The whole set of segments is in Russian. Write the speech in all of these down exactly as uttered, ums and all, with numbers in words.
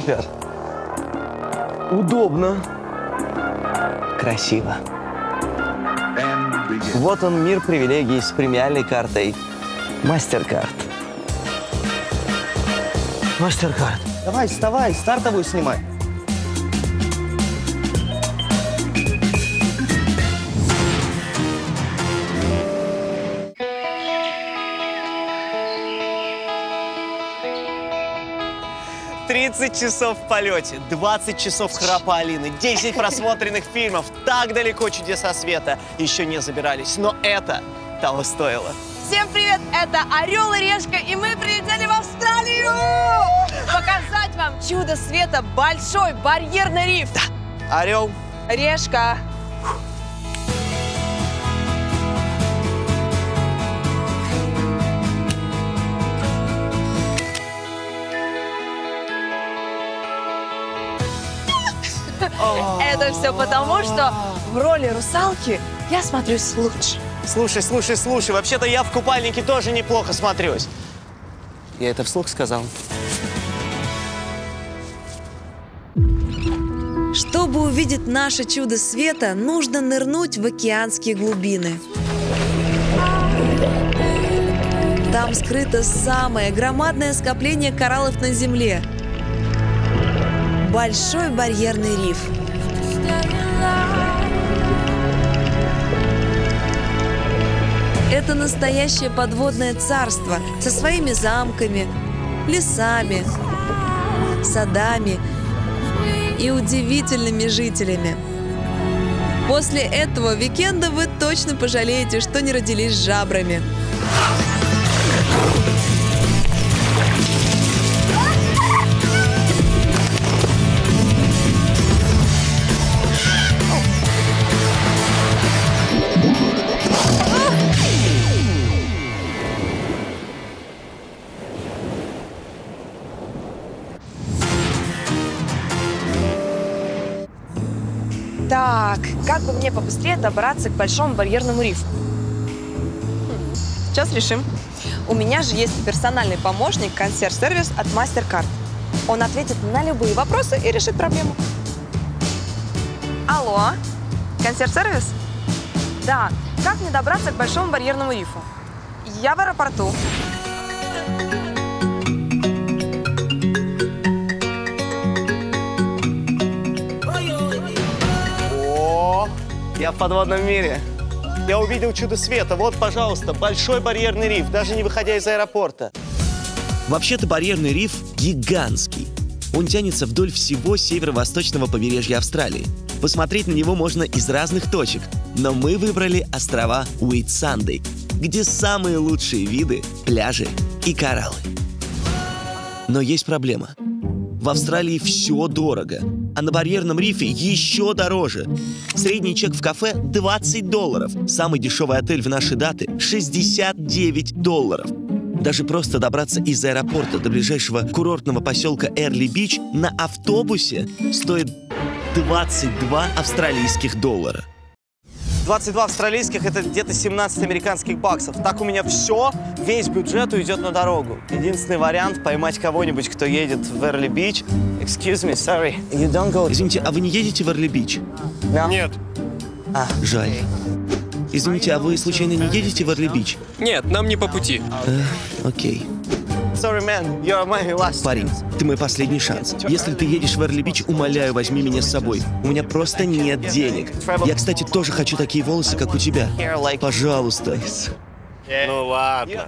целый пляж. Удобно. Красиво. Вот он, мир привилегий с премиальной картой Mastercard. Mastercard. Давай, вставай, стартовую снимай. тридцать часов в полете, двадцать часов храпа Алины, десять просмотренных фильмов. Так далеко чудеса света еще не забирались, но это того стоило. Всем привет, это Орел и Решка, и мы прилетели в Австралию! Показать вам чудо света, Большой Барьерный риф. Да. Орел. Решка. Это все потому, что в роли русалки я смотрюсь лучше. Слушай, слушай, слушай, вообще-то я в купальнике тоже неплохо смотрюсь. Я это вслух сказал. Чтобы увидеть наше чудо света, нужно нырнуть в океанские глубины. Там скрыто самое громадное скопление кораллов на Земле. Большой барьерный риф. Это настоящее подводное царство со своими замками, лесами, садами и удивительными жителями. После этого уикенда вы точно пожалеете, что не родились жабрами. Так, как бы мне побыстрее добраться к Большому Барьерному рифу? Сейчас решим. У меня же есть персональный помощник, консьерж-сервис от Mastercard. Он ответит на любые вопросы и решит проблему. Алло, консьерж-сервис? Да, как мне добраться к Большому Барьерному рифу? Я в аэропорту. Я в подводном мире. Я увидел чудо света. Вот, пожалуйста, Большой Барьерный риф, даже не выходя из аэропорта. Вообще-то Барьерный риф гигантский. Он тянется вдоль всего северо-восточного побережья Австралии. Посмотреть на него можно из разных точек. Но мы выбрали острова Уитсанды, где самые лучшие виды, пляжи и кораллы. Но есть проблема. В Австралии все дорого. А на Барьерном рифе еще дороже. Средний чек в кафе – двадцать долларов. Самый дешевый отель в наши даты – шестьдесят девять долларов. Даже просто добраться из аэропорта до ближайшего курортного поселка Эрли-Бич на автобусе стоит двадцать два австралийских доллара. двадцать два австралийских – это где-то семнадцать американских баксов. Так у меня все, весь бюджет уйдет на дорогу. Единственный вариант – поймать кого-нибудь, кто едет в Эрли-Бич. Excuse me, sorry. You don't go to... Извините, а вы не едете в Эрли-Бич? No. Нет. Ah. Жаль. Извините, а вы случайно не едете в Эрли-Бич? Нет, нам не по пути. Окей. Uh, okay. Sorry, man. You are my last... Парень, ты мой последний шанс. Если ты едешь в Эрли-Бич, умоляю, возьми меня с собой. У меня просто нет денег. Я, кстати, тоже хочу такие волосы, как у тебя. Пожалуйста. Ну ладно.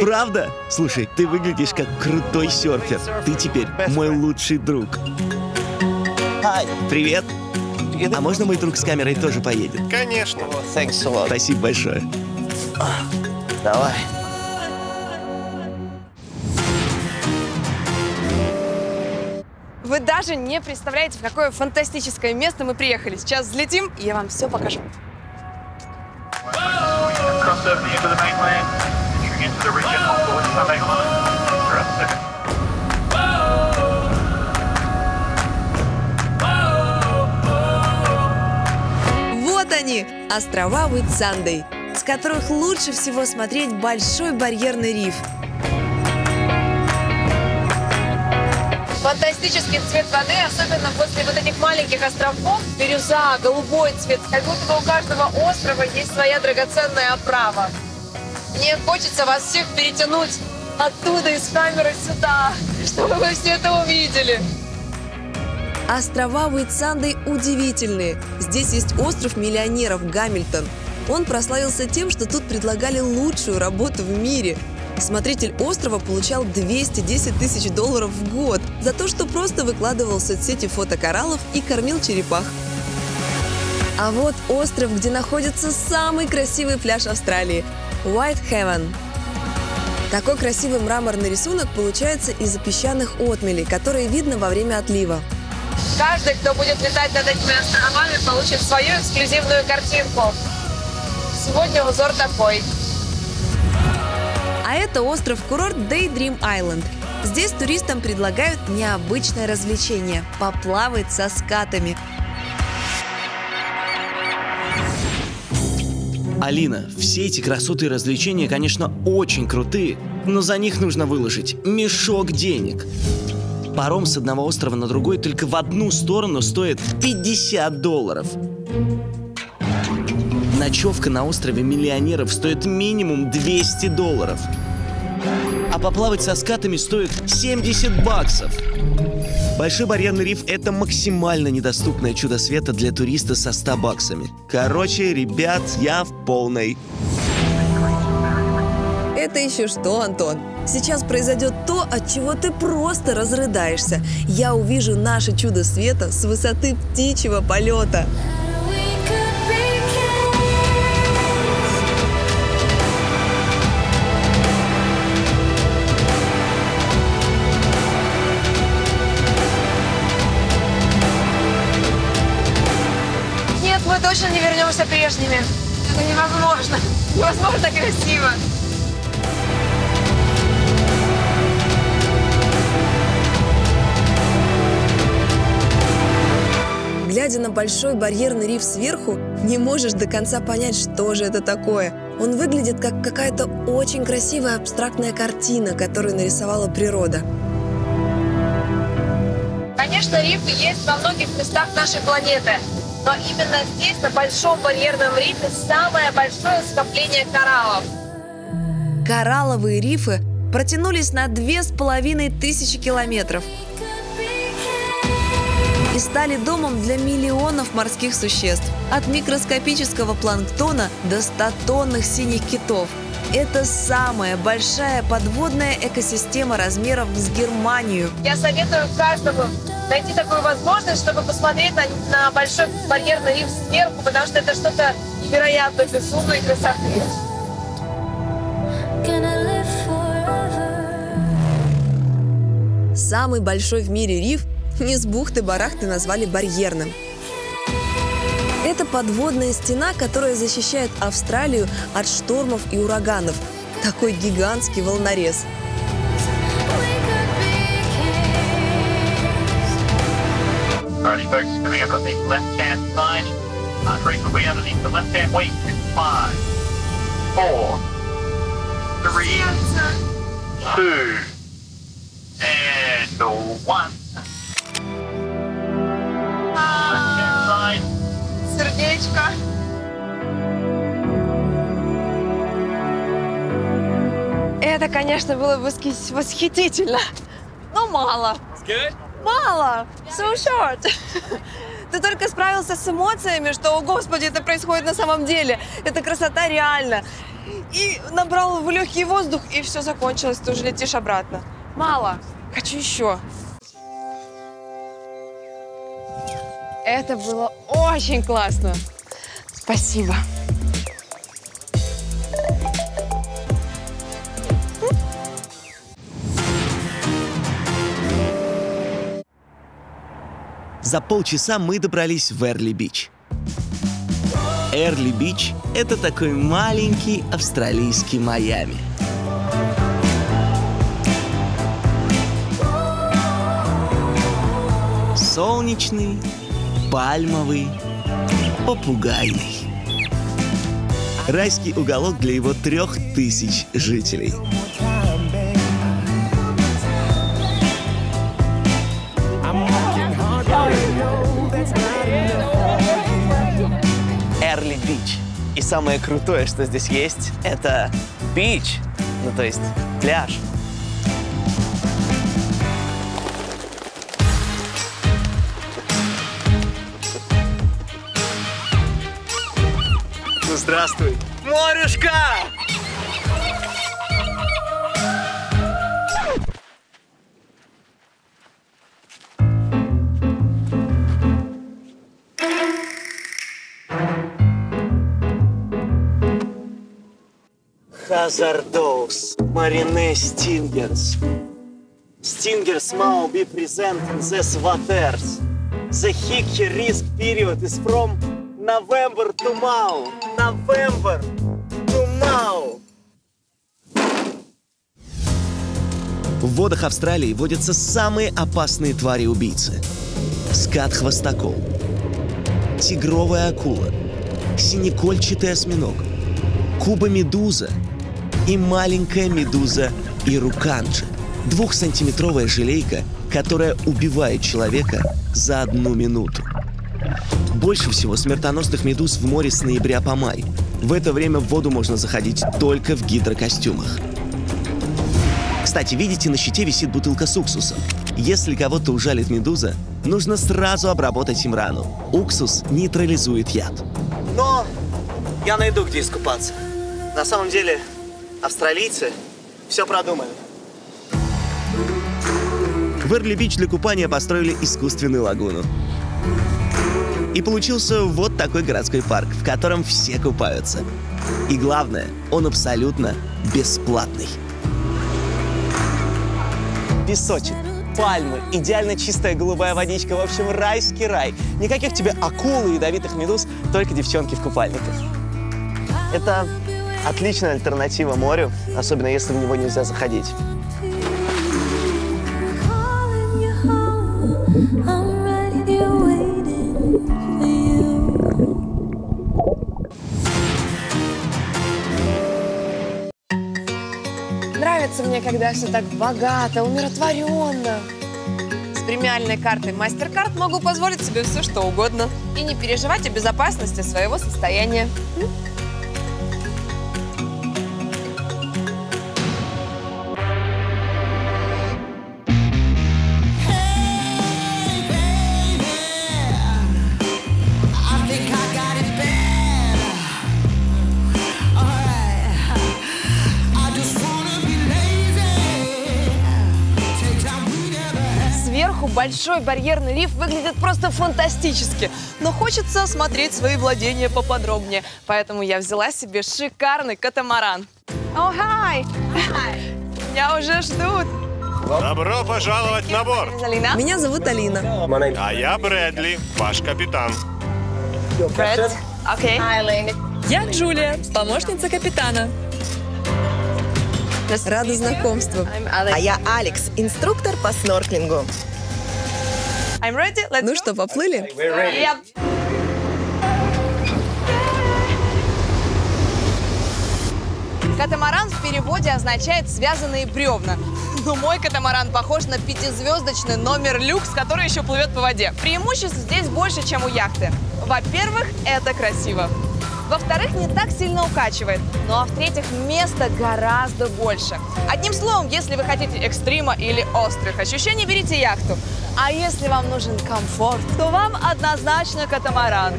Правда? Слушай, ты выглядишь как крутой серфер. Ты теперь мой лучший друг. Привет. А можно мой друг с камерой тоже поедет? Конечно. Спасибо большое. Давай. Вы даже не представляете, в какое фантастическое место мы приехали. Сейчас взлетим, и я вам все покажу. Вот они, острова Уитсанды, с которых лучше всего смотреть Большой Барьерный риф. фантастический цвет воды, особенно после вот этих маленьких островков. Бирюза, голубой цвет. Как будто бы у каждого острова есть своя драгоценная оправа. Мне хочется вас всех перетянуть оттуда, из камеры сюда, чтобы вы все это увидели. Острова Уитсанды удивительные. Здесь есть остров миллионеров Гамильтон. Он прославился тем, что тут предлагали лучшую работу в мире. Смотритель острова получал двести десять тысяч долларов в год за то, что просто выкладывал в соцсети фото кораллов и кормил черепах. А вот остров, где находится самый красивый пляж Австралии – White Heaven. Такой красивый мраморный рисунок получается из-за песчаных отмелей, которые видно во время отлива. Каждый, кто будет летать над этими островами, получит свою эксклюзивную картинку. Сегодня узор такой. А это остров-курорт Daydream Island. Здесь туристам предлагают необычное развлечение – поплавать со скатами. Алина, все эти красоты и развлечения, конечно, очень крутые, но за них нужно выложить мешок денег. Паром с одного острова на другой только в одну сторону стоит пятьдесят долларов. Ночевка на острове миллионеров стоит минимум двести долларов. А поплавать со скатами стоит семьдесят баксов. Большой Барьерный риф – это максимально недоступное чудо света для туриста со ста баксами. Короче, ребят, я в полной. Это еще что, Антон? Сейчас произойдет то, от чего ты просто разрыдаешься. Я увижу наше чудо света с высоты птичьего полета. Нет, мы точно не вернемся прежними. Это невозможно. Невозможно красиво. Глядя на Большой Барьерный риф сверху, не можешь до конца понять, что же это такое. Он выглядит как какая-то очень красивая абстрактная картина, которую нарисовала природа. Конечно, рифы есть во многих местах нашей планеты, но именно здесь, на Большом Барьерном рифе, самое большое скопление кораллов. Коралловые рифы протянулись на две с половиной тысячи километров и стали домом для миллионов морских существ. От микроскопического планктона до стотонных синих китов. Это самая большая подводная экосистема размером с Германию. Я советую каждому найти такую возможность, чтобы посмотреть на, на Большой Барьерный риф сверху, потому что это что-то невероятное, безумной красоты. Самый большой в мире риф не с бухты-барахты назвали барьерным. Это подводная стена, которая защищает Австралию от штормов и ураганов. Такой гигантский волнорез. Сердечко. Это, конечно, было восхитительно, но мало. Мало. So short. Ты только справился с эмоциями, что, о господи, это происходит на самом деле. Это красота реально. И набрал в легкий воздух, и все закончилось. Ты уже летишь обратно. Мало. Хочу еще. Это было очень классно. Спасибо. За полчаса мы добрались в Эрли-Бич. Эрли-Бич – это такой маленький австралийский Майами. Солнечный, пальмовый, попугайный. Райский уголок для его трех тысяч жителей. бич. И самое крутое, что здесь есть, это бич, ну то есть пляж. Ну, здравствуй, морюшка! Хазардоус, Марине Стингерс. Stingers now be present in these waters. The Hickey risk period is from November to Mao. November to Mao. В водах Австралии водятся самые опасные твари-убийцы. Скат-хвостокол, тигровая акула, синекольчатый осьминог, куба-медуза и маленькая медуза ируканджи. Двухсантиметровая желейка, которая убивает человека за одну минуту. Больше всего смертоносных медуз в море с ноября по май. В это время в воду можно заходить только в гидрокостюмах. Кстати, видите, на щите висит бутылка с уксусом. Если кого-то ужалит медуза, нужно сразу обработать им рану. Уксус нейтрализует яд. Но я найду, где искупаться. На самом деле, австралийцы все продумали. В Эрли-Бич для купания построили искусственную лагуну. И получился вот такой городской парк, в котором все купаются. И главное, он абсолютно бесплатный. Песочек, пальмы, идеально чистая голубая водичка. В общем, райский рай. Никаких тебе акул и ядовитых медуз, только девчонки в купальниках. Это отличная альтернатива морю, особенно если в него нельзя заходить. Нравится мне, когда все так богато, умиротворенно. С премиальной картой Mastercard могу позволить себе все, что угодно. И не переживать о безопасности своего состояния. Большой барьерный риф выглядит просто фантастически, но хочется осмотреть свои владения поподробнее, поэтому я взяла себе шикарный катамаран. О, хай! Меня уже ждут. Добро пожаловать на борт. Меня зовут Алина. А я Брэдли, ваш капитан. Брэд, окей. Я Джулия, помощница капитана. Рада знакомству. А я Алекс, инструктор по снорклингу. I'm ready. Let's ну go. Что, поплыли? Yep. Катамаран в переводе означает «связанные бревна». Но мой катамаран похож на пятизвездочный номер люкс, который еще плывет по воде. Преимуществ здесь больше, чем у яхты. Во-первых, это красиво. Во-вторых, не так сильно укачивает. Ну а в-третьих, места гораздо больше. Одним словом, если вы хотите экстрима или острых ощущений, берите яхту. А если вам нужен комфорт, то вам однозначно катамаран.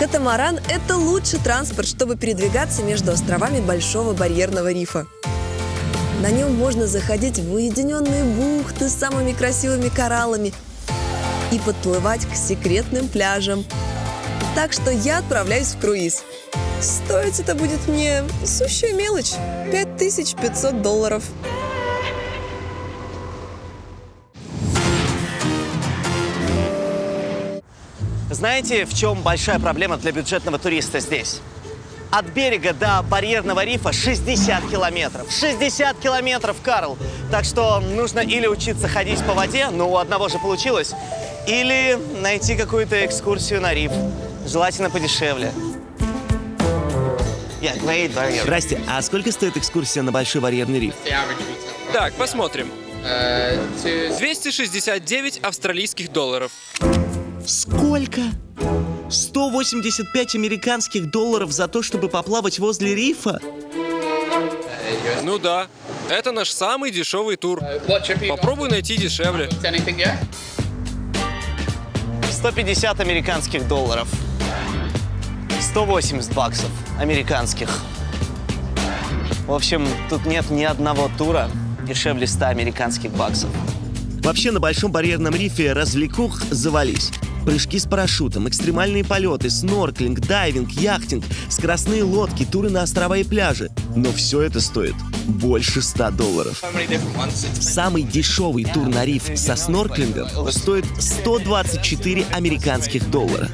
Катамаран – это лучший транспорт, чтобы передвигаться между островами Большого Барьерного рифа. На нем можно заходить в уединенные бухты с самыми красивыми кораллами и подплывать к секретным пляжам. Так что я отправляюсь в круиз. Стоить это будет мне сущая мелочь – пять тысяч пятьсот долларов. Знаете, в чем большая проблема для бюджетного туриста здесь? От берега до барьерного рифа шестьдесят километров. шестьдесят километров, Карл! Так что нужно или учиться ходить по воде, ну, у одного же получилось, или найти какую-то экскурсию на риф. Желательно подешевле. Здрасте, а сколько стоит экскурсия на Большой Барьерный риф? Так, посмотрим. двести шестьдесят девять австралийских долларов. Сколько? сто восемьдесят пять американских долларов за то, чтобы поплавать возле рифа? Ну да, это наш самый дешевый тур. Попробуй найти дешевле. сто пятьдесят американских долларов. сто восемьдесят баксов американских. В общем, тут нет ни одного тура дешевле ста американских баксов. Вообще на Большом Барьерном рифе развлекух завались. Прыжки с парашютом, экстремальные полеты, снорклинг, дайвинг, яхтинг, скоростные лодки, туры на острова и пляжи. Но все это стоит больше ста долларов. Самый дешевый тур на риф со снорклингом стоит сто двадцать четыре американских доллара.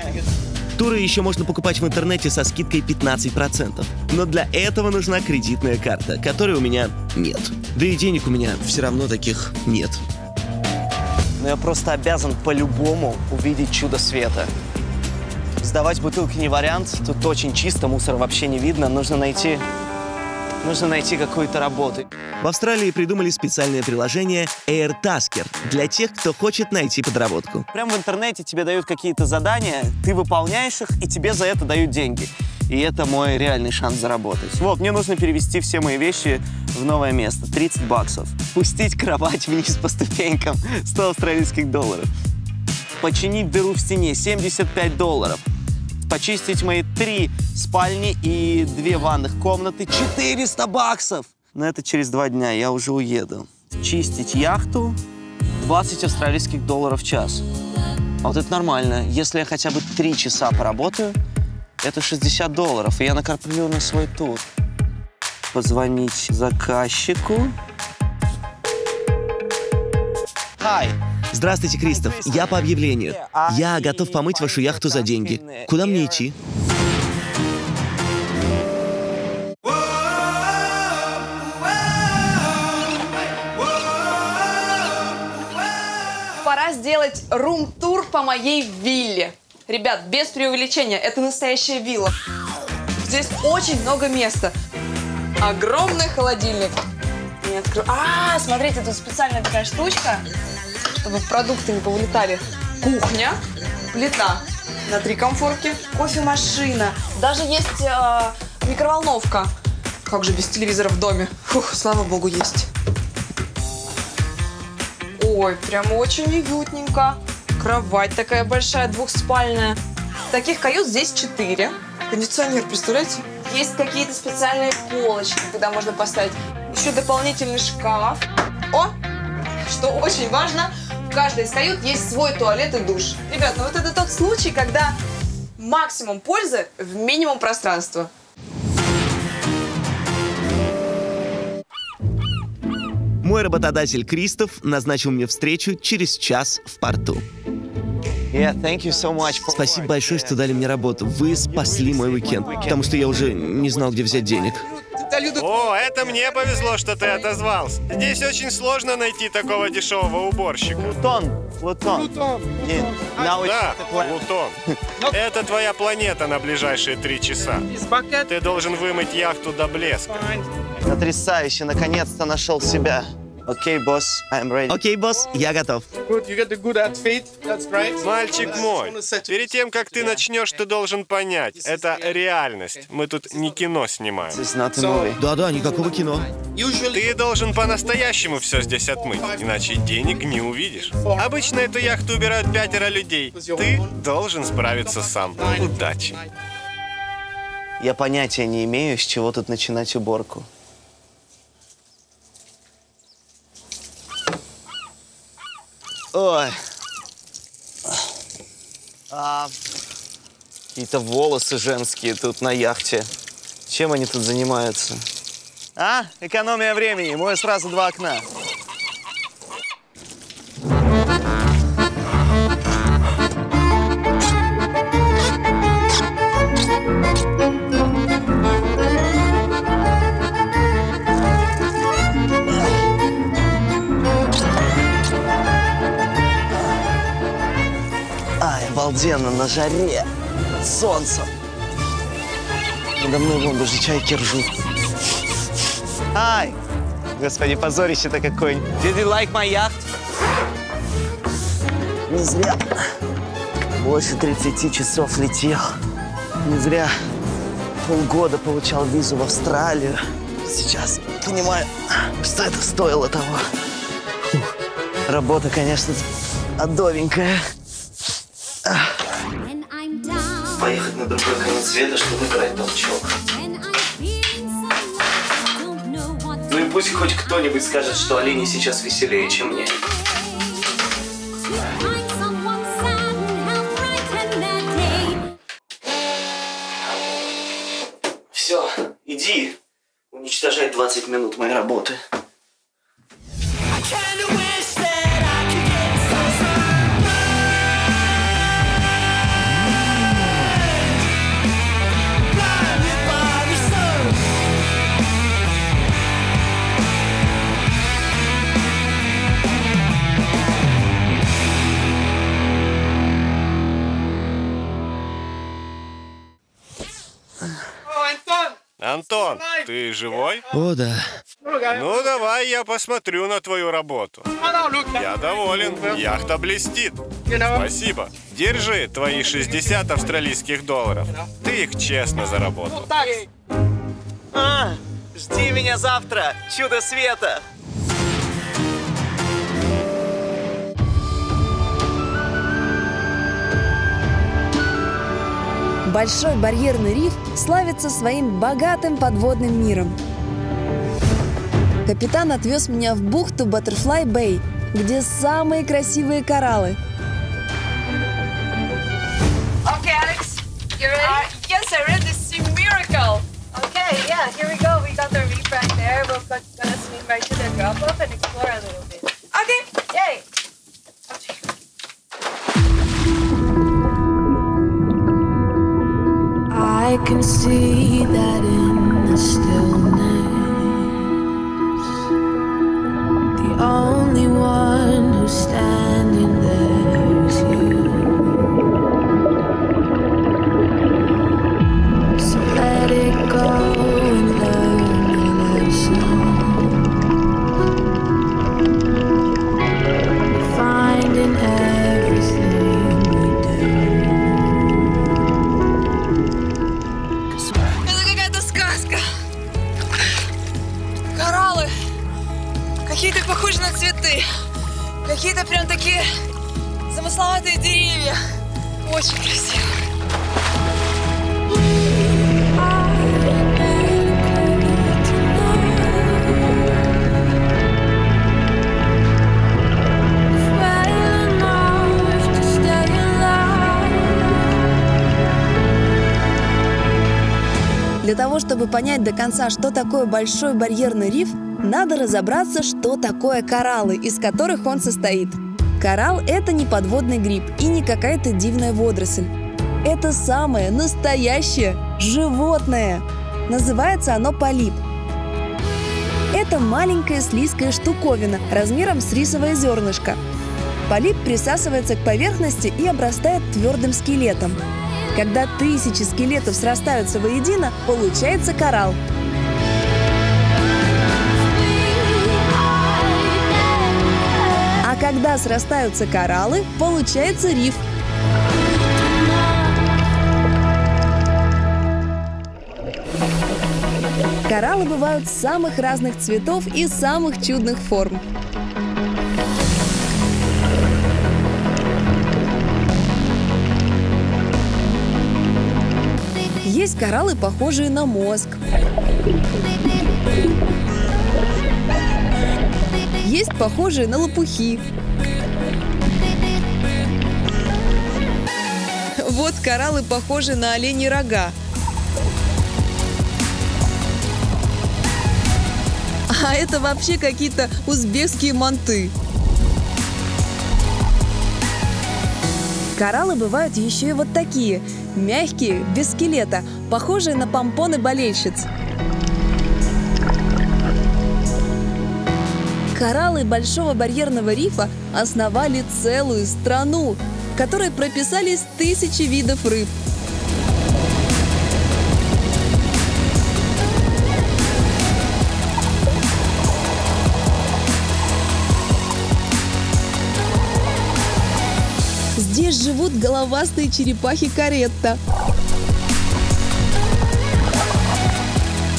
Туры еще можно покупать в интернете со скидкой пятнадцать процентов. Но для этого нужна кредитная карта, которой у меня нет. Да и денег у меня все равно таких нет. Но я просто обязан по-любому увидеть чудо света. Сдавать бутылки не вариант. Тут очень чисто, мусора вообще не видно. Нужно найти... Нужно найти какую-то работу. В Австралии придумали специальное приложение AirTasker для тех, кто хочет найти подработку. Прямо в интернете тебе дают какие-то задания, ты выполняешь их, и тебе за это дают деньги. И это мой реальный шанс заработать. Вот, мне нужно перевести все мои вещи в новое место. тридцать баксов. Пустить кровать вниз по ступенькам. сто австралийских долларов. Починить дыру в стене. семьдесят пять долларов. Почистить мои три спальни и две ванных комнаты. четыреста баксов! Но это через два дня, я уже уеду. Чистить яхту. двадцать австралийских долларов в час. А вот это нормально. Если я хотя бы три часа поработаю, это шестьдесят долларов. И я накоплю на свой тур. Позвонить заказчику. Hi. Здравствуйте, Кристоф. Я по объявлению. Я готов помыть вашу яхту за деньги. Куда мне идти? Пора сделать рум-тур по моей вилле. Ребят, без преувеличения, это настоящая вилла. Здесь очень много места. Огромный холодильник. Не открою. А, смотрите, тут специальная такая штучка, чтобы продукты не повылетали. Кухня, плита на три комфорки, кофемашина. Даже есть э, микроволновка. Как же без телевизора в доме? Фух, слава богу, есть. Ой, прям очень уютненько. Кровать такая большая, двухспальная. Таких кают здесь четыре. Кондиционер, представляете? Есть какие-то специальные полочки, куда можно поставить. Еще дополнительный шкаф. О, что очень важно. В каждой из кают есть свой туалет и душ. Ребят, ну вот это тот случай, когда максимум пользы в минимум пространства. Мой работодатель Кристоф назначил мне встречу через час в порту. Yeah, thank you so much for... Спасибо большое, что дали мне работу. Вы спасли мой уикенд, потому что я уже не знал, где взять денег. О, это мне повезло, что ты отозвался. Здесь очень сложно найти такого дешевого уборщика. Плутон. Плутон. Плутон. Да, Плутон. Это твоя планета на ближайшие три часа. Ты должен вымыть яхту до блеска. Потрясающе, наконец-то нашел себя. Окей, босс, I'm ready. Окей, босс, я готов. Мальчик мой, перед тем, как ты начнешь, ты должен понять, это реальность. Мы тут не кино снимаем. Да-да, никакого кино. Ты должен по-настоящему все здесь отмыть, иначе денег не увидишь. Обычно эту яхту убирают пятеро людей. Ты должен справиться сам. Удачи. Я понятия не имею, с чего тут начинать уборку. Ой. А, какие-то волосы женские тут на яхте. Чем они тут занимаются? А? Экономия времени. Мою сразу два окна. Обалденно на жаре, солнцем. Надо мной вон даже чайки ржут. Ай! Господи, позорище-то какое. Did you like my yacht? Не зря. Больше тридцати часов летел. Не зря полгода получал визу в Австралию. Сейчас понимаю, что это стоило того. Работа, конечно, адовенькая. Поехать на другой конец света, чтобы играть толчок. Ну и пусть хоть кто-нибудь скажет, что Алине сейчас веселее, чем мне. Все, иди уничтожай двадцать минут моей работы. Антон, ты живой? О, да. Ну, давай я посмотрю на твою работу. Я доволен. Яхта блестит. Спасибо. Держи твои шестьдесят австралийских долларов. Ты их честно заработал. А, жди меня завтра, чудо света. Большой барьерный риф славится своим богатым подводным миром. Капитан отвез меня в бухту Butterfly Bay, где самые красивые кораллы. Okay, Alex, you ready? Uh, yes, I read this miracle. Okay, yeah, here we go. We got the reef right there. We're gonna swim right to the drop off and explore a little bit. Okay, yay! I can see that in the stillness, the only one who's standing there is you. So let it go and learn the lesson, finding everything. Какие-то похожи на цветы, какие-то прям такие замысловатые деревья. Очень красиво. Для того, чтобы понять до конца, что такое Большой барьерный риф, надо разобраться, что такое кораллы, из которых он состоит. Коралл – это не подводный гриб и не какая-то дивная водоросль. Это самое настоящее животное. Называется оно полип. Это маленькая слизкая штуковина размером с рисовое зернышко. Полип присасывается к поверхности и обрастает твердым скелетом. Когда тысячи скелетов срастаются воедино, получается коралл. Когда срастаются кораллы, получается риф. Кораллы бывают самых разных цветов и самых чудных форм. Есть кораллы, похожие на мозг. Есть похожие на лопухи. Вот кораллы похожи на оленьи рога. А это вообще какие-то узбекские манты. Кораллы бывают еще и вот такие. Мягкие, без скелета, похожие на помпоны болельщиц. Кораллы Большого барьерного рифа основали целую страну, в которой прописались тысячи видов рыб. где живут головастые черепахи каретта,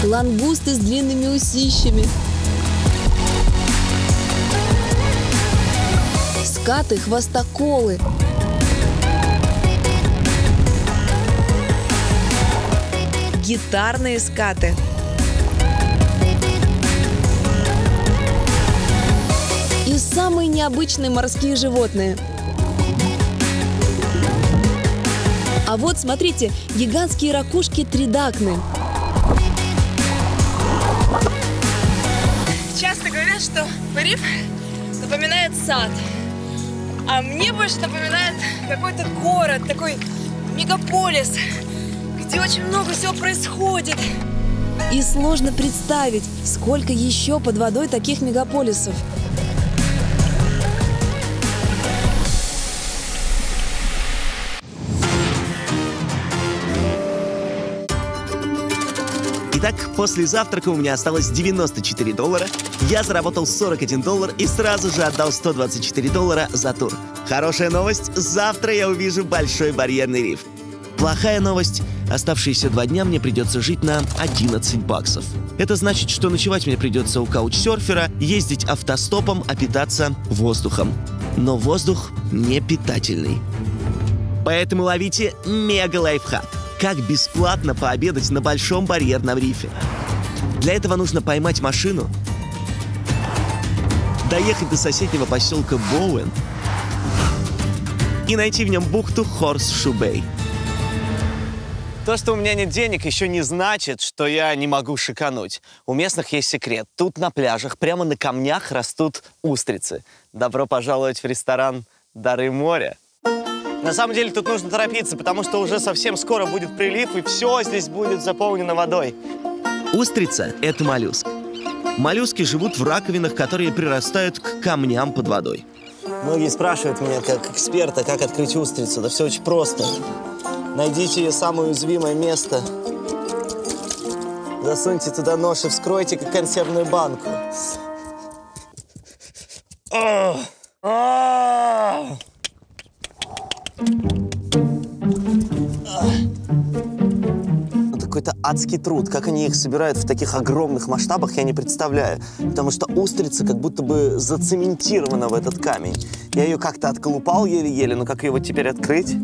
лангусты с длинными усищами, скаты, хвостоколы, гитарные скаты, и самые необычные морские животные. А вот, смотрите, гигантские ракушки тридакны. Часто говорят, что риф напоминает сад. А мне больше напоминает какой-то город, такой мегаполис, где очень много всего происходит. И сложно представить, сколько еще под водой таких мегаполисов. Итак, после завтрака у меня осталось девяносто четыре доллара, я заработал сорок один доллар и сразу же отдал сто двадцать четыре доллара за тур. Хорошая новость, завтра я увижу Большой Барьерный риф. Плохая новость, оставшиеся два дня мне придется жить на одиннадцать баксов. Это значит, что ночевать мне придется у каучсерфера, ездить автостопом, а питаться воздухом. Но воздух не питательный. Поэтому ловите мега-лайфхак. Как бесплатно пообедать на Большом Барьерном рифе. Для этого нужно поймать машину, доехать до соседнего поселка Боуэн и найти в нем бухту Хорс Шубей. То, что у меня нет денег, еще не значит, что я не могу шикануть. У местных есть секрет. Тут на пляжах, прямо на камнях растут устрицы. Добро пожаловать в ресторан «Дары моря». На самом деле тут нужно торопиться, потому что уже совсем скоро будет прилив, и все здесь будет заполнено водой. Устрица – это моллюск. Моллюски живут в раковинах, которые прирастают к камням под водой. Многие спрашивают меня, как эксперта, как открыть устрицу. Да все очень просто. Найдите ее самое уязвимое место. Засуньте туда нож и вскройте, как консервную банку. Какой-то адский труд. Как они их собирают в таких огромных масштабах, я не представляю. Потому что устрица как будто бы зацементирована в этот камень. Я ее как-то отколупал еле-еле, но как ее вот теперь открыть?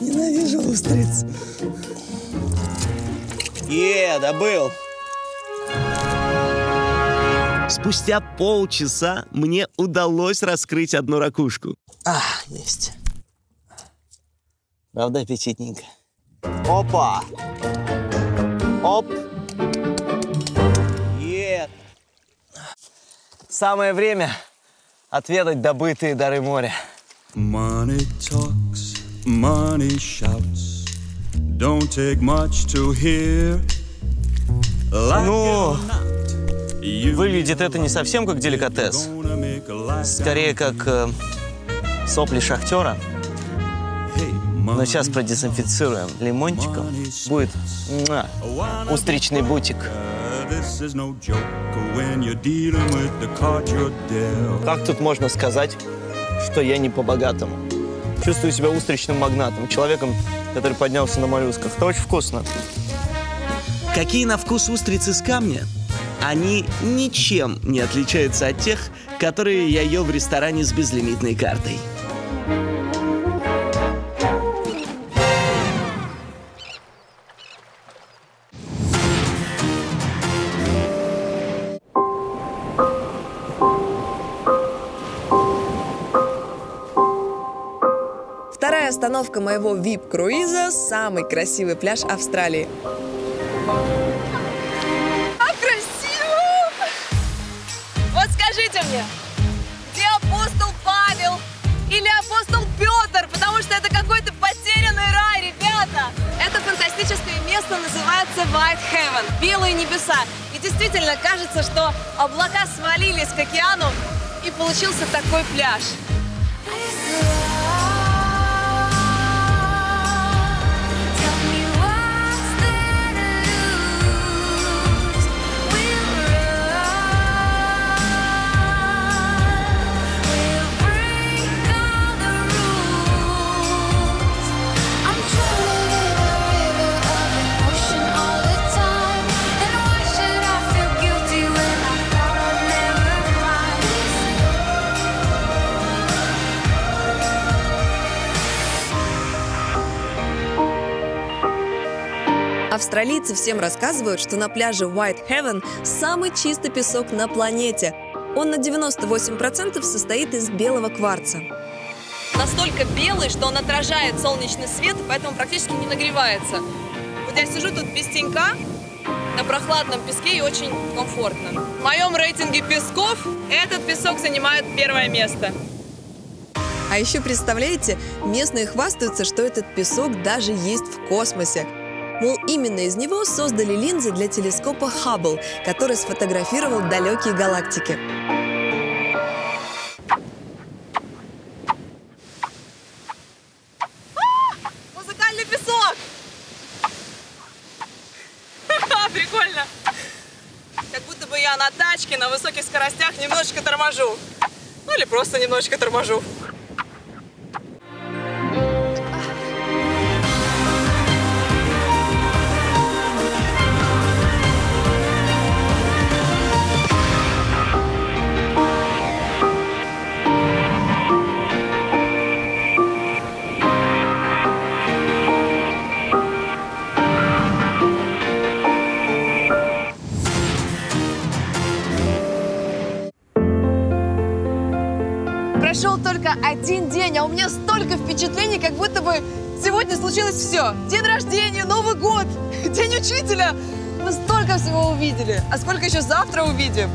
Ненавижу устриц. Е, добыл! Спустя полчаса мне удалось раскрыть одну ракушку. А, есть. Правда, аппетитненько. Опа! Оп! Е! Самое время отведать добытые дары моря. Money talks, money shouts. Don't take much to hear. Но выглядит это не совсем как деликатес, скорее как э, сопли шахтера. Но сейчас продезинфицируем лимончиком, будет муа, устричный бутик. Как тут можно сказать, что я не по-богатому? Чувствую себя устричным магнатом, человеком, который поднялся на моллюсках. Это очень вкусно. Какие на вкус устрицы с камня? Они ничем не отличаются от тех, которые я ел в ресторане с безлимитной картой. Вторая остановка моего ви ай пи-круиза – самый красивый пляж Австралии. Как красиво! Вот скажите мне, где апостол Павел или апостол Петр? Потому что это какой-то потерянный рай, ребята! Это фантастическое место называется White Heaven, белые небеса. И действительно кажется, что облака свалились к океану, и получился такой пляж. Австралийцы всем рассказывают, что на пляже White Heaven самый чистый песок на планете. Он на девяносто восемь процентов состоит из белого кварца. Настолько белый, что он отражает солнечный свет, поэтому практически не нагревается. Вот я сижу тут без тенька, на прохладном песке, и очень комфортно. В моем рейтинге песков этот песок занимает первое место. А еще, представляете, местные хвастаются, что этот песок даже есть в космосе. Мол, именно из него создали линзы для телескопа Хаббл, который сфотографировал далекие галактики. Музыкальный песок! Прикольно! Как будто бы я на тачке на высоких скоростях немножечко торможу. Ну или просто немножечко торможу. Прошел только один день, а у меня столько впечатлений, как будто бы сегодня случилось все. День рождения, Новый год, День учителя. Мы столько всего увидели, а сколько еще завтра увидим.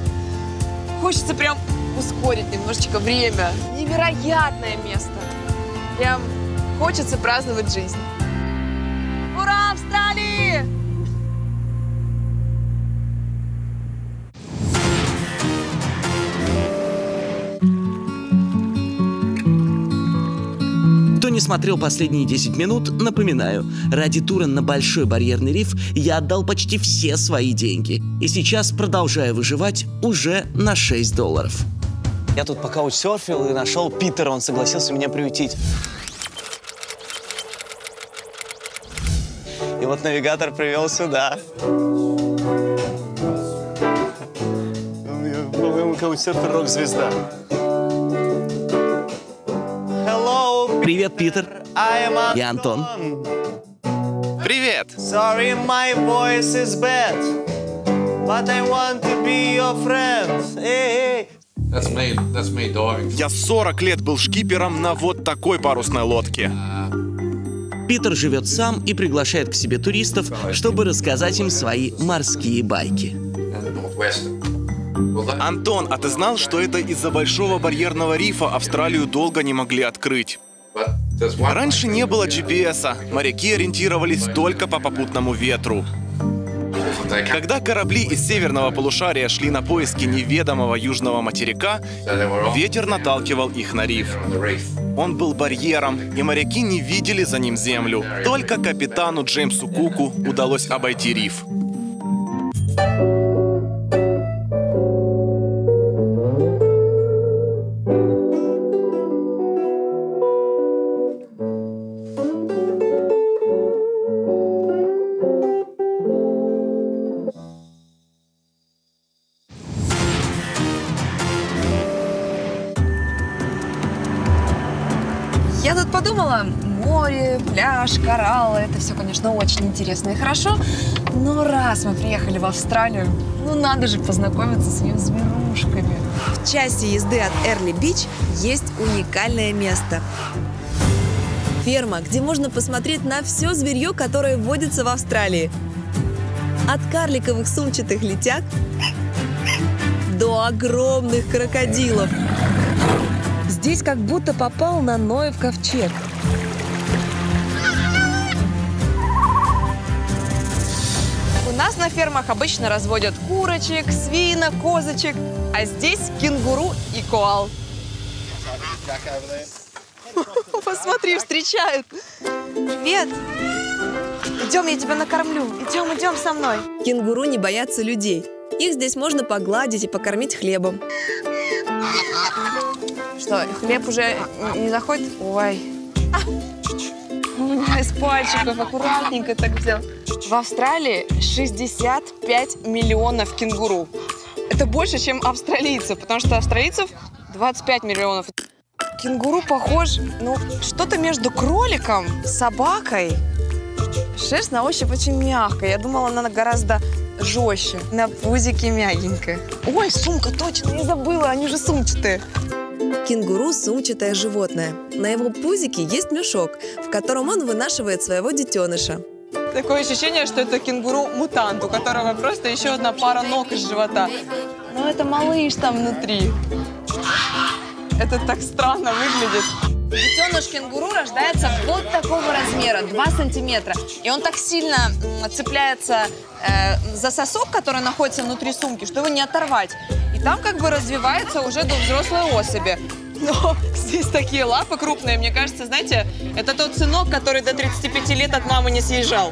Хочется прям ускорить немножечко время. Невероятное место. Прям хочется праздновать жизнь. Ура, Австралии! Не смотрел последние десять минут, напоминаю, ради тура на Большой Барьерный риф я отдал почти все свои деньги. И сейчас продолжаю выживать уже на шесть долларов. Я тут пока каучсерфил и нашел Питера, он согласился меня приютить. И вот навигатор привел сюда. По-моему, каучсерфер рок-звезда. Привет, Питер. Я Антон. Привет. Sorry, my voice is bad, but I want to be your friend. Hey, hey. That's me. That's me diving. Я сорок лет был шкипером на вот такой парусной лодке. Питер живет сам и приглашает к себе туристов, чтобы рассказать им свои морские байки. Антон, а ты знал, что это из-за Большого Барьерного рифа Австралию долго не могли открыть? Раньше не было джи пи эс-а, моряки ориентировались только по попутному ветру. Когда корабли из северного полушария шли на поиски неведомого южного материка, ветер наталкивал их на риф. Он был барьером, и моряки не видели за ним землю. Только капитану Джеймсу Куку удалось обойти риф. Я тут подумала, море, пляж, кораллы, это все, конечно, очень интересно и хорошо, но раз мы приехали в Австралию, ну надо же познакомиться с ее зверушками. В часе езды от Эрли-Бич есть уникальное место. Ферма, где можно посмотреть на все зверье, которое водится в Австралии. От карликовых сумчатых летяг до огромных крокодилов. Здесь как будто попал на Ноев ковчег. У нас на фермах обычно разводят курочек, свинок, козочек, а здесь кенгуру и коал. Посмотри, встречают. Привет. Идем, я тебя накормлю. Идем, идем со мной. Кенгуру не боятся людей. Их здесь можно погладить и покормить хлебом. Что, хлеб уже не заходит? Ой. Ой, из пальчиков аккуратненько так взял. В Австралии шестьдесят пять миллионов кенгуру. Это больше, чем австралийцев, потому что австралийцев двадцать пять миллионов. Кенгуру похож, ну, что-то между кроликом, собакой Шерсть на ощупь очень мягкая. Я думала, она гораздо жестче. На пузике мягенькая. Ой, сумка, точно, не забыла, они же сумчатые. Кенгуру – сумчатое животное. На его пузике есть мешок, в котором он вынашивает своего детеныша. Такое ощущение, что это кенгуру-мутант, у которого просто еще одна пара ног из живота. Но это малыш там внутри. Это так странно выглядит. Детеныш кенгуру рождается вот такого размера, два сантиметра. И он так сильно цепляется э, за сосок, который находится внутри сумки, что его не оторвать. И там как бы развивается уже до взрослой особи. Но здесь такие лапы крупные, мне кажется, знаете, это тот сынок, который до тридцати пяти лет от мамы не съезжал.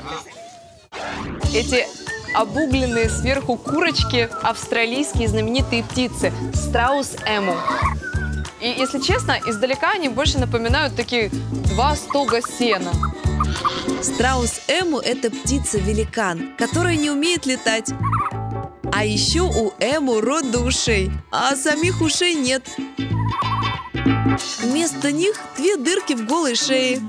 Эти обугленные сверху курочки – австралийские знаменитые птицы – страус-эму. И, если честно, издалека они больше напоминают такие два стога сена. Страус-эму – это птица-великан, которая не умеет летать. А еще у эму рот до ушей, а самих ушей нет. Вместо них две дырки в голой шее.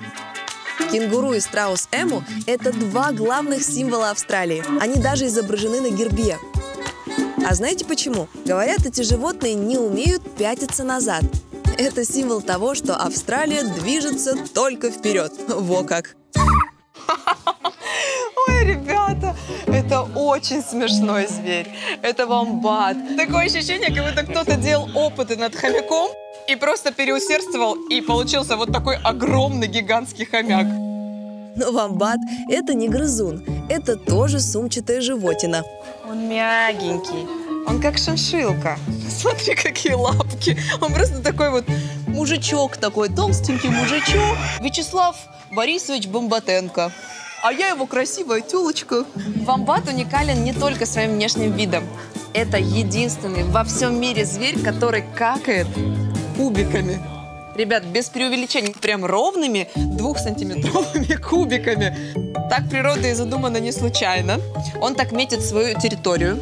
Кенгуру и страус-эму – это два главных символа Австралии. Они даже изображены на гербе. А знаете почему? Говорят, эти животные не умеют пятиться назад. Это символ того, что Австралия движется только вперед. Во как! Ой, ребята, это очень смешной зверь. Это вомбат. Такое ощущение, как будто кто-то делал опыты над хомяком и просто переусердствовал, и получился вот такой огромный гигантский хомяк. Но вомбат – это не грызун, это тоже сумчатая животина. Он мягенький, он как шиншилка. Смотри, какие лапки. Он просто такой вот мужичок такой, толстенький мужичок. Вячеслав Борисович Бомбатенко. А я его красивая тёлочка. Вомбат уникален не только своим внешним видом. Это единственный во всем мире зверь, который какает кубиками. Ребят, без преувеличений, прям ровными двухсантиметровыми кубиками. Так природа и задумана не случайно. Он так метит свою территорию.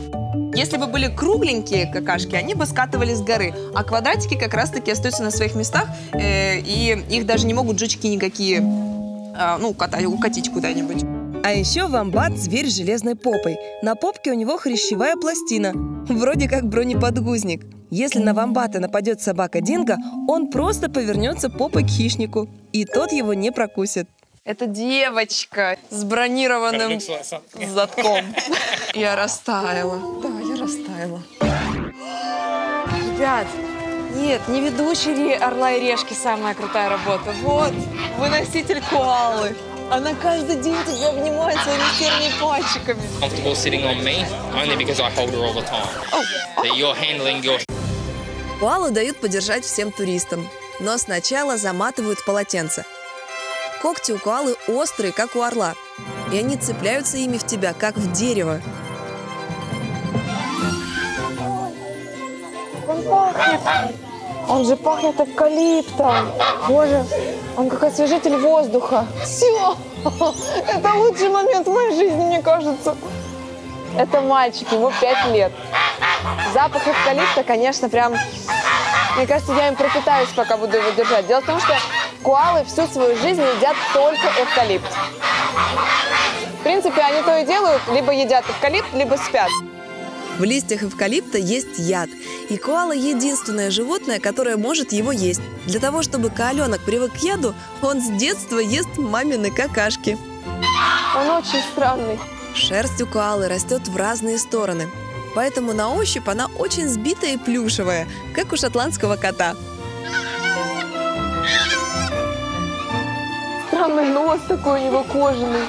Если бы были кругленькие какашки, они бы скатывались с горы, а квадратики как раз-таки остаются на своих местах, э, и их даже не могут жучки никакие э, ну, катать, укатить куда-нибудь. А еще вомбат – зверь с железной попой. На попке у него хрящевая пластина, вроде как бронеподгузник. Если на вомбата нападет собака динго, он просто повернется попой к хищнику, и тот его не прокусит. Это девочка с бронированным затком. Я растаяла. Да, я растаяла. Ребят, нет, не ведущий ли «Орла и Решки» самая крутая работа. Вот, выноситель коалы. Она каждый день тебя обнимает своими серыми пальчиками. Коалу дают подержать всем туристам, но сначала заматывают полотенце. Когти у коалы острые, как у орла, и они цепляются ими в тебя, как в дерево. Он пахнет, он же пахнет эвкалиптом. Боже, он как освежитель воздуха. Все, это лучший момент в моей жизни, мне кажется. Это мальчик, ему пять лет. Запах эвкалипта, конечно, прям... Мне кажется, я им пропитаюсь, пока буду его держать. Дело в том, что коалы всю свою жизнь едят только эвкалипт. В принципе, они то и делают, либо едят эвкалипт, либо спят. В листьях эвкалипта есть яд. И коала – единственное животное, которое может его есть. Для того, чтобы коаленок привык к яду, он с детства ест мамины какашки. Он очень странный. Шерсть у коалы растет в разные стороны. Поэтому на ощупь она очень сбитая и плюшевая, как у шотландского кота. Странный нос такой у него кожаный.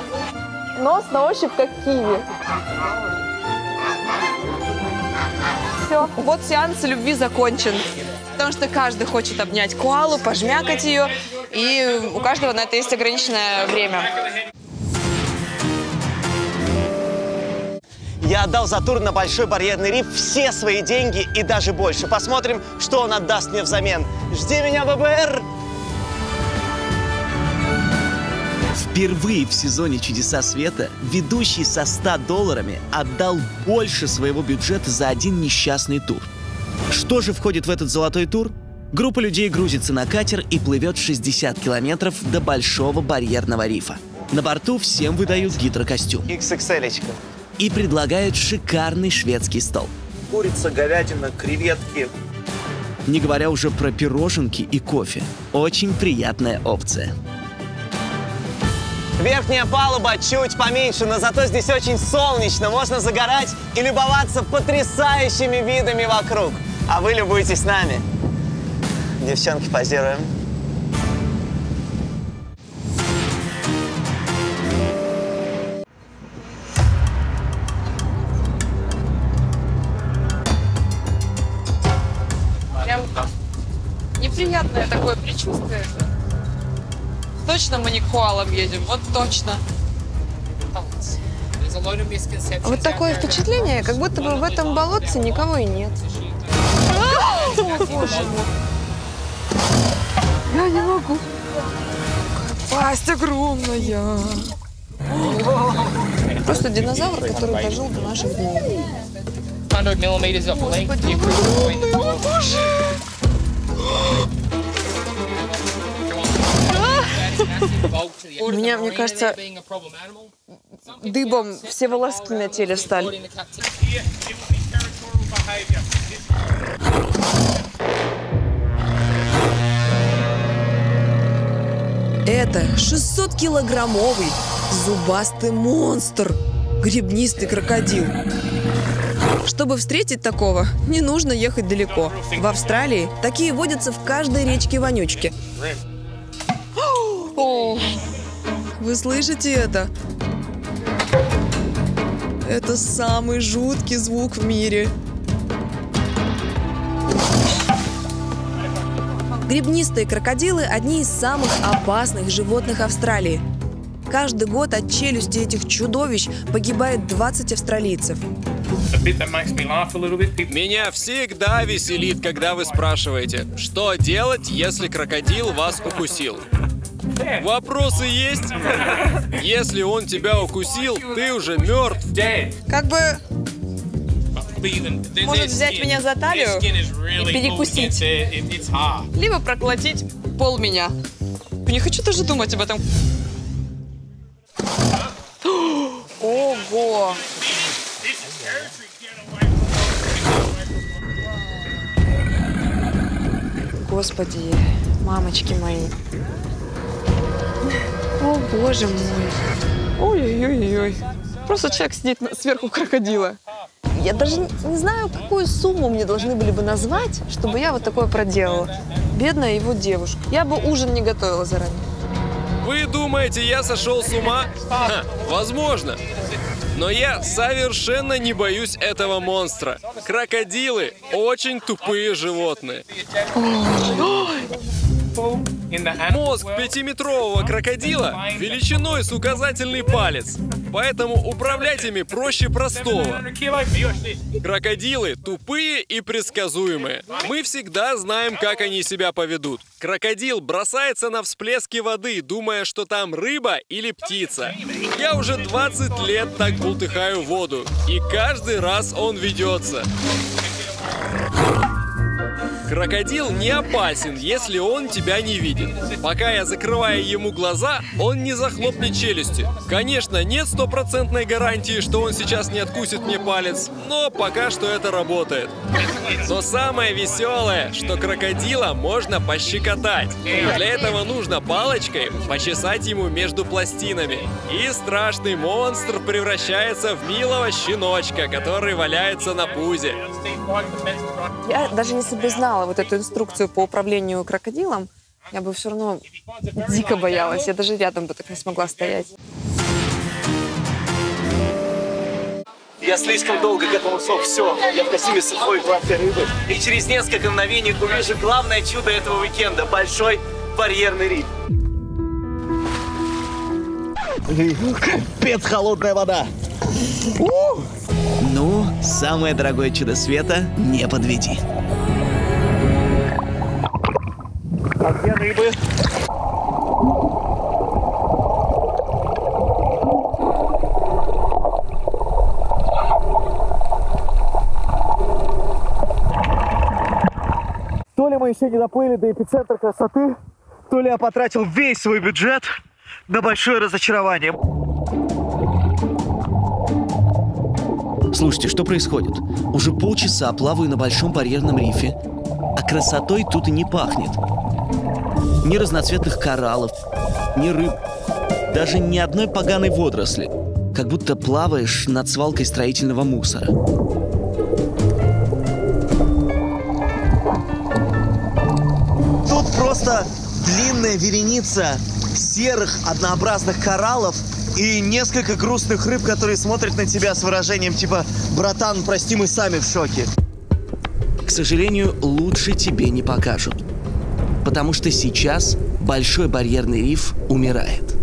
Нос на ощупь как киви. Все. Вот сеанс любви закончен. Потому что каждый хочет обнять коалу, пожмякать ее. И у каждого на это есть ограниченное время. Я отдал за тур на Большой Барьерный риф все свои деньги и даже больше. Посмотрим, что он отдаст мне взамен. Жди меня, ВБР! Впервые в сезоне «Чудеса света» ведущий со ста долларами отдал больше своего бюджета за один несчастный тур. Что же входит в этот золотой тур? Группа людей грузится на катер и плывет шестьдесят километров до Большого Барьерного рифа. На борту всем выдают гидрокостюм. икс икс эль-очка. И предлагают шикарный шведский стол. Курица, говядина, креветки. Не говоря уже про пироженки и кофе. Очень приятная опция. Верхняя палуба чуть поменьше, но зато здесь очень солнечно. Можно загорать и любоваться потрясающими видами вокруг. А вы любуетесь с нами. Девчонки, позируем. Прям неприятное такое предчувствие. Точно мы не к коалам едем, вот точно. Вот такое впечатление, как будто бы в этом болотце никого и нет. Я не могу. Пасть огромная. Просто динозавр, который дожил до наших дней. У меня, мне кажется, дыбом все волоски на теле стали. Это шестисоткилограммовый зубастый монстр, гребнистый крокодил. Чтобы встретить такого, не нужно ехать далеко. В Австралии такие водятся в каждой речке-вонючке. Вы слышите это? Это самый жуткий звук в мире. Гребнистые крокодилы – одни из самых опасных животных Австралии. Каждый год от челюсти этих чудовищ погибает двадцать австралийцев. Меня всегда веселит, когда вы спрашиваете, что делать, если крокодил вас укусил. Вопросы есть? Если он тебя укусил, ты уже мертв. Как бы... Может взять меня за талию и перекусить. Либо проглотить пол меня. Не хочу даже думать об этом. Ого! Господи, мамочки мои. О, боже мой. Ой-ой-ой. Просто человек сидит сверху крокодила. Я даже не знаю, какую сумму мне должны были бы назвать, чтобы я вот такое проделала. Бедная его девушка. Я бы ужин не готовила заранее. Вы думаете, я сошел с ума? Ха, возможно. Но я совершенно не боюсь этого монстра. Крокодилы очень тупые животные. Мозг пятиметрового крокодила величиной с указательный палец. Поэтому управлять ими проще простого. Крокодилы тупые и предсказуемые. Мы всегда знаем, как они себя поведут. Крокодил бросается на всплески воды, думая, что там рыба или птица. Я уже двадцать лет так бултыхаю воду. И каждый раз он ведется. Крокодил не опасен, если он тебя не видит. Пока я закрываю ему глаза, он не захлопнет челюсти. Конечно, нет стопроцентной гарантии, что он сейчас не откусит мне палец, но пока что это работает. Но самое веселое, что крокодила можно пощекотать. Для этого нужно палочкой почесать ему между пластинами. И страшный монстр превращается в милого щеночка, который валяется на пузе. Я даже не соблазнала вот эту инструкцию по управлению крокодилом, я бы все равно дико боялась. Я даже рядом бы так не смогла стоять. Я слишком долго к этому шел. Все, я в костюме сухой и гладкой рыбы. И через несколько мгновений увижу главное чудо этого уикенда – Большой Барьерный риф. Капец, холодная вода! У! Ну, самое дорогое чудо света не подведи. А где рыбы? То ли мы еще не доплыли до эпицентра красоты, то ли я потратил весь свой бюджет, на большое разочарование. Слушайте, что происходит? Уже полчаса плаваю на Большом Барьерном рифе, а красотой тут и не пахнет. Ни разноцветных кораллов, ни рыб, даже ни одной поганой водоросли. Как будто плаваешь над свалкой строительного мусора. Тут просто длинная вереница серых однообразных кораллов и несколько грустных рыб, которые смотрят на тебя с выражением типа «Братан, прости, мы сами в шоке». К сожалению, лучше тебе не покажут. Потому что сейчас Большой Барьерный риф умирает.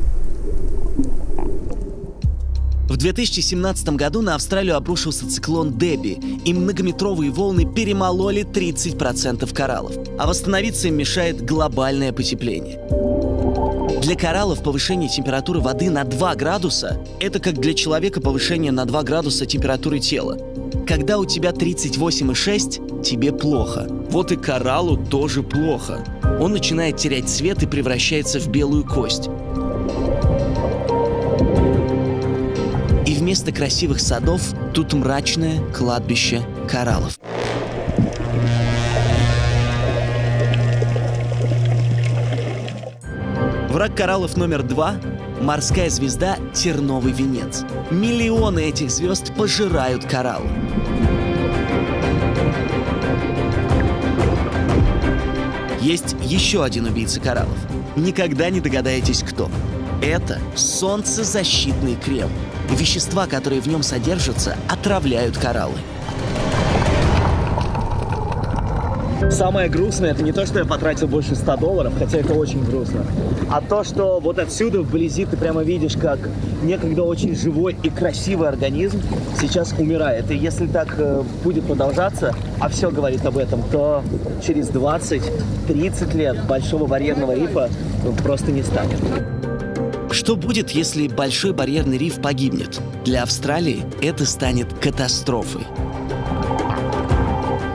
В две тысячи семнадцатом году на Австралию обрушился циклон Дебби, и многометровые волны перемололи тридцать процентов кораллов, а восстановиться им мешает глобальное потепление. Для кораллов повышение температуры воды на два градуса – это как для человека повышение на два градуса температуры тела. Когда у тебя тридцать восемь и шесть, тебе плохо. Вот и кораллу тоже плохо. Он начинает терять цвет и превращается в белую кость. И вместо красивых садов тут мрачное кладбище кораллов. Враг кораллов номер два – морская звезда Терновый венец. Миллионы этих звезд пожирают кораллы. Есть еще один убийца кораллов. Никогда не догадаетесь, кто. Это солнцезащитный крем. Вещества, которые в нем содержатся, отравляют кораллы. Самое грустное — это не то, что я потратил больше ста долларов, хотя это очень грустно, а то, что вот отсюда вблизи ты прямо видишь, как некогда очень живой и красивый организм сейчас умирает. И если так будет продолжаться, а все говорит об этом, то через двадцать-тридцать лет Большого Барьерного рифа просто не станет. Что будет, если Большой Барьерный риф погибнет? Для Австралии это станет катастрофой.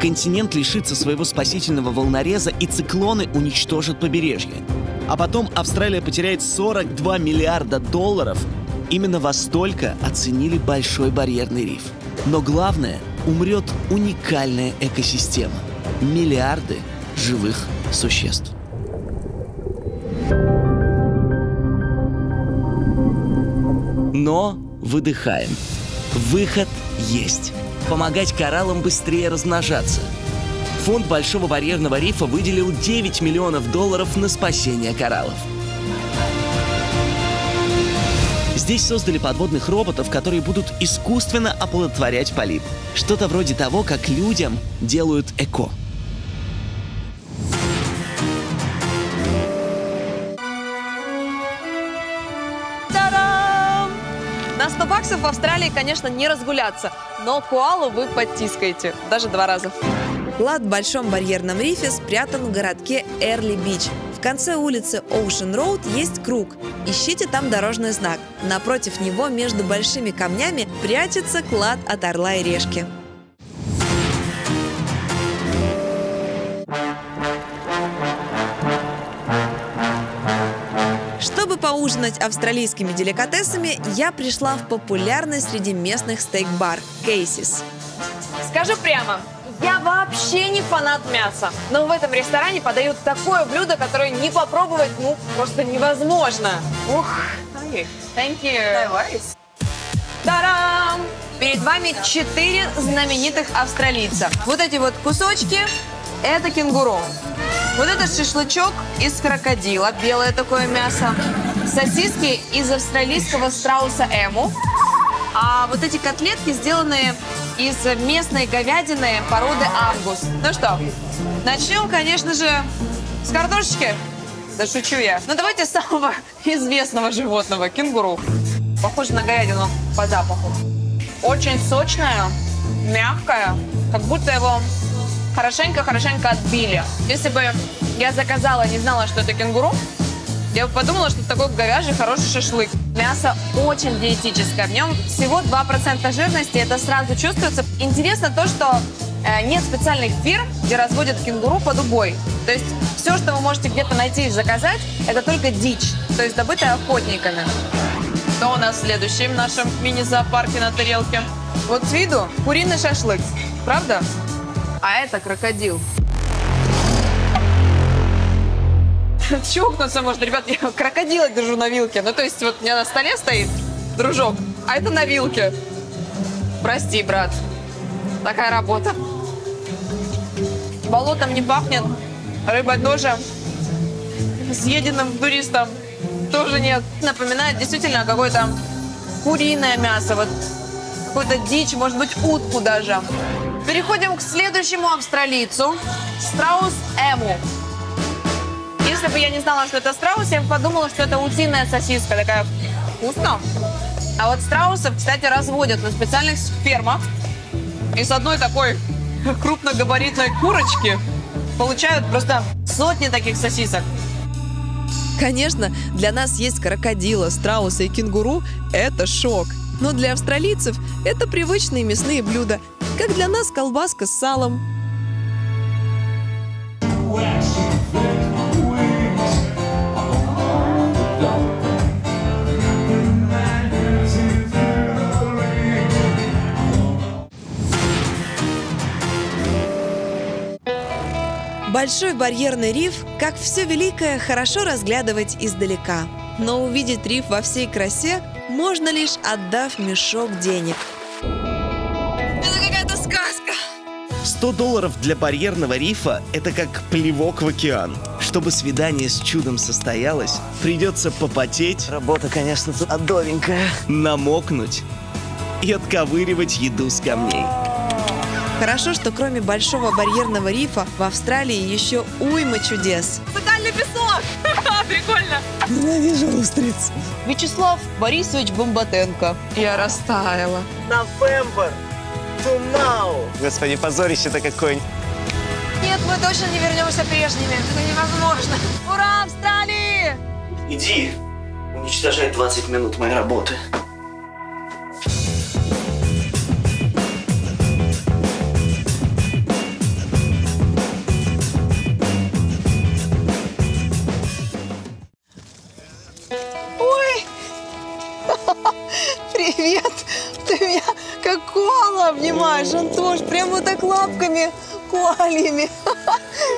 Континент лишится своего спасительного волнореза, и циклоны уничтожат побережье. А потом Австралия потеряет сорок два миллиарда долларов. Именно во столько оценили Большой Барьерный риф. Но главное, умрет уникальная экосистема. Миллиарды живых существ. Но выдыхаем. Выход есть. Помогать кораллам быстрее размножаться. Фонд Большого Барьерного рифа выделил девять миллионов долларов на спасение кораллов. Здесь создали подводных роботов, которые будут искусственно оплодотворять полип. Что-то вроде того, как людям делают эко. На сто баксов в Австралии, конечно, не разгуляться, но коалу вы подтискаете, даже два раза. Клад в Большом Барьерном рифе спрятан в городке Эрли-Бич. В конце улицы Оушен Роуд есть круг. Ищите там дорожный знак. Напротив него, между большими камнями, прячется клад от Орла и Решки. Поужинать австралийскими деликатесами я пришла в популярный среди местных стейк-бар «Кейсис». Скажу прямо, я вообще не фанат мяса, но в этом ресторане подают такое блюдо, которое не попробовать, ну, просто невозможно. Ух, та-дам! Перед вами четыре знаменитых австралийца. Вот эти вот кусочки – это кенгуру. Вот это шашлычок из крокодила, белое такое мясо. Сосиски из австралийского страуса эму. А вот эти котлетки сделаны из местной говядины породы ангус. Ну что, начнем, конечно же, с картошечки. Да шучу я. Ну давайте с самого известного животного, кенгуру. Похоже на говядину по запаху. Очень сочная, мягкая, как будто его хорошенько-хорошенько отбили. Если бы я заказала, не знала, что это кенгуру, я подумала, что такой говяжий хороший шашлык. Мясо очень диетическое. В нем всего два процента жирности. Это сразу чувствуется. Интересно то, что нет специальных фирм, где разводят кенгуру под убой. То есть все, что вы можете где-то найти и заказать, это только дичь, то есть добытая охотниками. Что у нас в следующем нашем мини-зоопарке на тарелке? Вот с виду куриный шашлык, правда? А это крокодил. Чокнуться можно, ребят, я крокодила держу на вилке. Ну, то есть вот у меня на столе стоит дружок, а это на вилке. Прости, брат. Такая работа. Болотом не пахнет, рыба тоже. Съеденным туристом тоже нет. Напоминает действительно какое-то куриное мясо, вот какую-то дичь, может быть, утку даже. Переходим к следующему австралийцу. Страус эму. Если бы я не знала, что это страус, я бы подумала, что это утиная сосиска. Такая вкусно. А вот страусов, кстати, разводят на специальных фермах. И с одной такой крупногабаритной курочки получают просто сотни таких сосисок. Конечно, для нас есть крокодила, страуса и кенгуру – это шок. Но для австралийцев это привычные мясные блюда, как для нас колбаска с салом. Большой барьерный риф, как все великое, хорошо разглядывать издалека. Но увидеть риф во всей красе можно лишь отдав мешок денег. Это какая-то сказка. сто долларов для барьерного рифа – это как плевок в океан. Чтобы свидание с чудом состоялось, придется попотеть. Работа, конечно, задовенькая. Намокнуть и отковыривать еду с камней. Хорошо, что кроме Большого барьерного рифа в Австралии еще уйма чудес. Цокольный песок! Прикольно! Ненавижу устриц. Вячеслав Борисович Бомбатенко. Я растаяла. November to now. Господи, позорище-то какое. Нет, мы точно не вернемся прежними. Это невозможно. Ура, Австралии! Иди, уничтожай двадцать минут моей работы. Понимаешь, Антош, прям вот так лапками, коалями.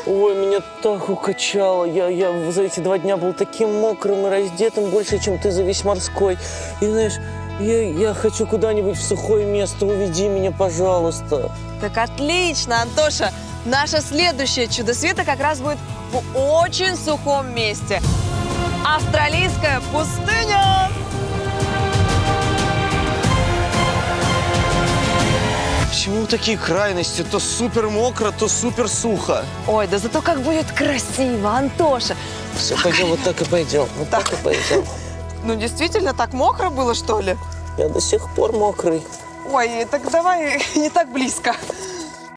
Ой, меня так укачало. Я, я за эти два дня был таким мокрым и раздетым больше, чем ты за весь морской. И знаешь, я, я хочу куда-нибудь в сухое место. Уведи меня, пожалуйста. Так отлично, Антоша. Наше следующее чудо света как раз будет в очень сухом месте. Австралийская пустыня. Почему такие крайности? То супер мокро, то супер сухо. Ой, да зато как будет красиво, Антоша. Все, пойдем, вот так и пойдем, вот так, так и пойдем. Ну, действительно, так мокро было, что ли? Я до сих пор мокрый. Ой, так давай не так близко.